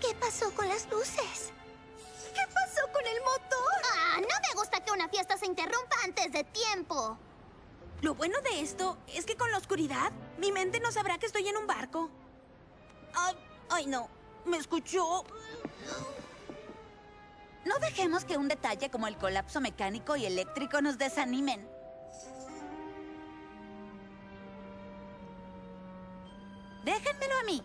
¿Qué pasó con las luces? ¿Qué pasó con el motor? ¡Ah! No me gusta que una fiesta se interrumpa antes de tiempo. Lo bueno de esto es que con la oscuridad, mi mente no sabrá que estoy en un barco. Ay, no. ¿Me escuchó? No dejemos que un detalle como el colapso mecánico y eléctrico nos desanimen. ¡Déjenmelo a mí!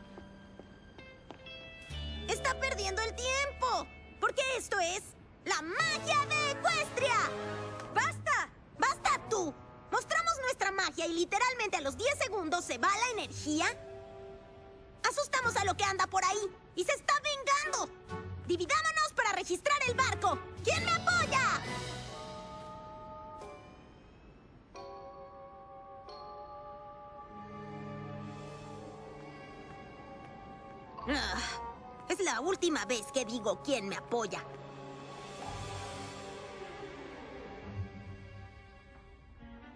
¡Está perdiendo el tiempo! Porque esto es... ¡la magia de Equestria! ¡Basta! ¡Basta tú! Mostramos nuestra magia y literalmente a los 10 segundos se va la energía. Asustamos a lo que anda por ahí y se está vengando. Dividámonos para registrar el barco. ¿Quién me apoya? Es la última vez que digo quién me apoya.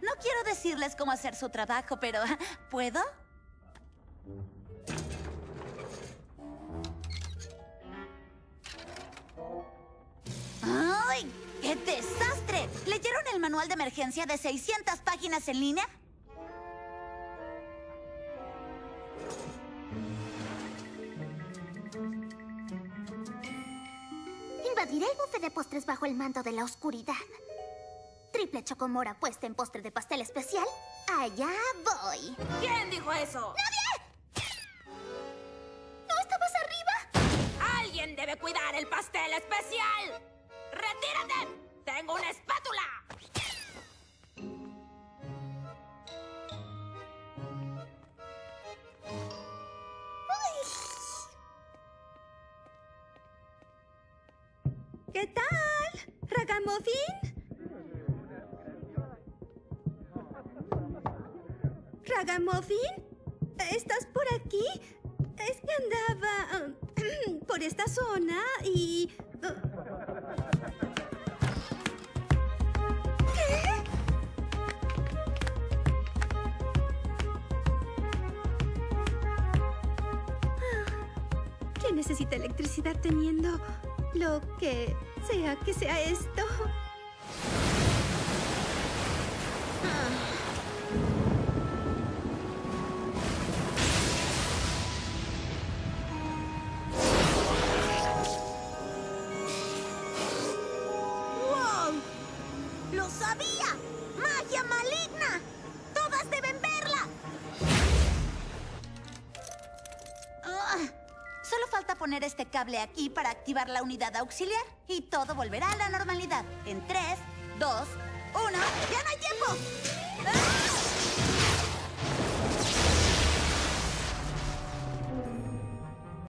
No quiero decirles cómo hacer su trabajo, pero ¿puedo? ¡Ay! ¡Qué desastre! ¿Leyeron el manual de emergencia de 600 páginas en línea? Invadiré el buffet de postres bajo el manto de la oscuridad. Triple chocomora puesta en postre de pastel especial. Allá voy. ¿Quién dijo eso? ¡Nadie! ¿No estabas arriba? ¡Alguien debe cuidar el pastel especial! ¡Retírate! ¡Tengo una espátula! ¿Qué tal? ¿Ragamuffin? ¿Ragamuffin? ¿Estás por aquí? Es que andaba por esta zona y... Necesita electricidad teniendo lo que sea esto. ¡Wow! ¡Lo sabía! ¡Magia maligna! ¡Todas deben verla! Solo falta poner este cable aquí para activar la unidad auxiliar y todo volverá a la normalidad. En 3, 2, 1... ¡Ya no hay tiempo! ¡Ah!